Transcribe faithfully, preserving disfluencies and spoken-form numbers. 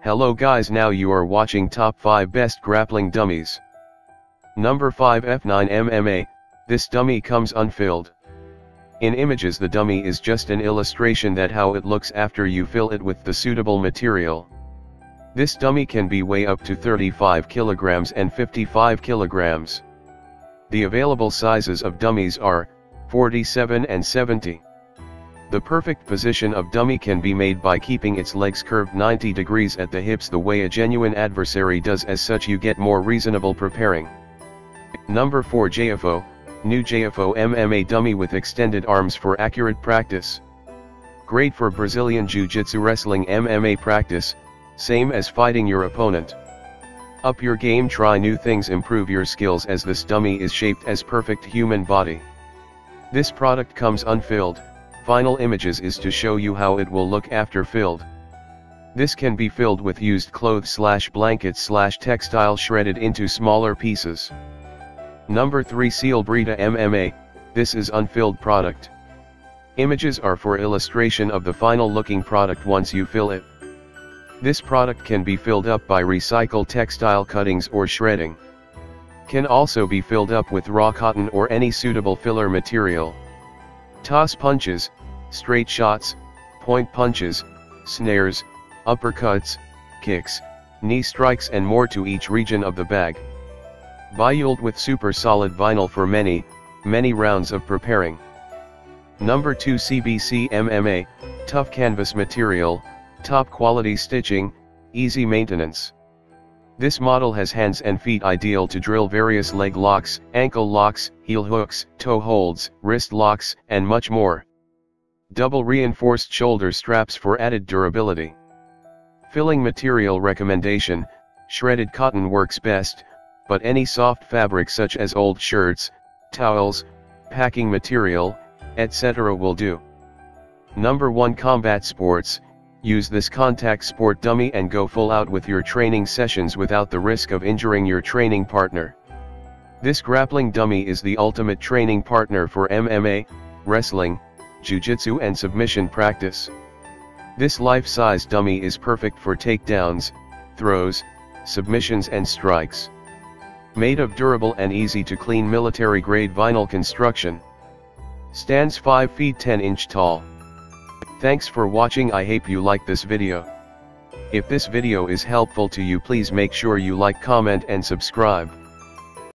Hello guys, now you are watching top five best grappling dummies. Number five, F nine M M A, this dummy comes unfilled. In images, the dummy is just an illustration that how it looks after you fill it with the suitable material. This dummy can be weigh up to thirty-five kilograms and fifty-five kilograms. The available sizes of dummies are forty-seven and seventy. The perfect position of dummy can be made by keeping its legs curved ninety degrees at the hips the way a genuine adversary does, as such you get more reasonable preparing. Number four, Jayefo, new Jayefo M M A dummy with extended arms for accurate practice. Great for Brazilian Jiu-Jitsu wrestling M M A practice, same as fighting your opponent. Up your game, try new things, improve your skills, as this dummy is shaped as perfect human body. This product comes unfilled. Final images is to show you how it will look after filled. This can be filled with used clothes slash blankets slash textile shredded into smaller pieces. Number three, Celebrita M M A, this is unfilled product. Images are for illustration of the final looking product once you fill it. This product can be filled up by recycled textile cuttings or shredding. Can also be filled up with raw cotton or any suitable filler material. Toss punches, straight shots, point punches, snares, uppercuts, kicks, knee strikes and more to each region of the bag. Billed with super solid vinyl for many, many rounds of preparing. Number two, C B C M M A, tough canvas material, top quality stitching, easy maintenance. This model has hands and feet ideal to drill various leg locks, ankle locks, heel hooks, toe holds, wrist locks, and much more. Double reinforced shoulder straps for added durability. Filling material recommendation, shredded cotton works best, but any soft fabric such as old shirts, towels, packing material, et cetera will do. Number one, Combat Sports. Use this contact sport dummy and go full out with your training sessions without the risk of injuring your training partner. This grappling dummy is the ultimate training partner for M M A, wrestling, jiu-jitsu and submission practice. This life-size dummy is perfect for takedowns, throws, submissions and strikes. Made of durable and easy to clean military-grade vinyl construction. Stands five feet ten inch tall. Thanks for watching. I hope you like this video. If this video is helpful to you, please make sure you like, comment and subscribe.